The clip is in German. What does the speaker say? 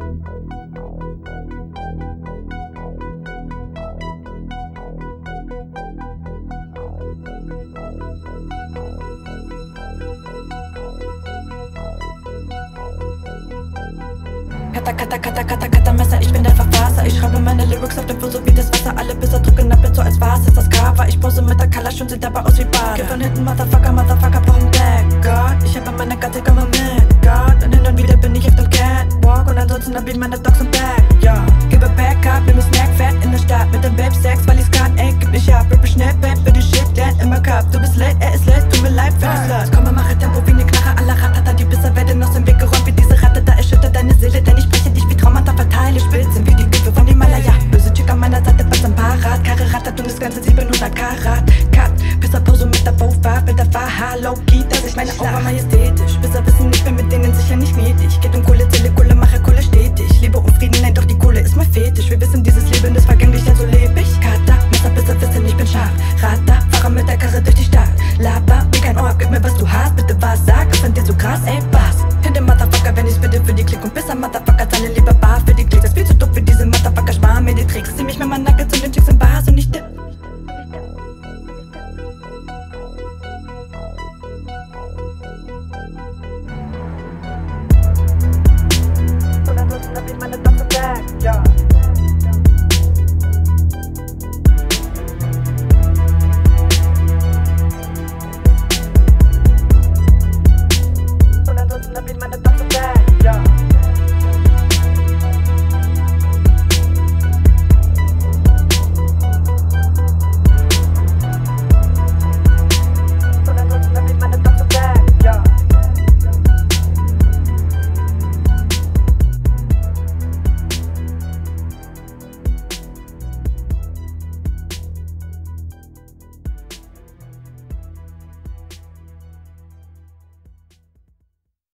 Kata, Kata, Kata, Kata, Kata, Messer, ich bin der Verfasser. Ich schreibe meine Lyrics auf dem Flow, so wie das Wasser. Alle Pisser drücken Nappel, so als war's jetzt das Cover. Ich pose mit der Kalasch und seh dabei aus wie Bade. Geh von hinten, Motherfucker, Motherfucker, brauch 'n Black Gott. Ich hab an meiner Gatte, komm mal mit Gott. Und hin und wieder bin ich auf dem Catwalk. Und ansonsten hab ich meine Dogs im Back, yeah. Gebe Backup, nimm Snack, fett in der Stadt. Mit dem Babe Sex, weil ich's kann, ey, gib nicht ab. Rippe schnell, Babe, für die Shit, land immer Cup. Du bist late, er ist late, tut mir leid, wenn ich's lad. Komm, mache Tempo wie ne Knarre, à la Ratata. Die Pisser werden aus dem Weg geräumt, wie diese Ratte da erschüttert deine Seele, denn ich breche dich wie Traumata, verteile Spitzen wie die Griffe von Himalaya. Böse Chick an meiner Seite, was am Parat. Karre rattert und das ganze 700 Karat. Cut, Pisser Pose mit der Bofa, mit der Faha, Low-Key, dass ich meine Augen majestätisch. Pisser wissen nicht mehr, mit denen sicher nicht mätig. Geht um Kohle, Zelle, Kohle, mache Kohle stetig. Liebe und Frieden, nein, doch die Kohle ist mein Fetisch. Wir wissen, dieses Leben ist vergänglich, also leb ich. Kata, Messer, Pisser wissen, ich bin scharf. Rata, fahre mit der Karre durch die Stadt. Laber, mir kein Ohr ab, gib mir, was du hast. Bitte was, sag, es an dir so krass, ey, was? Hit den Motherfucker, wenn ich's bitte für die Klick und Pisser, Motherfucker.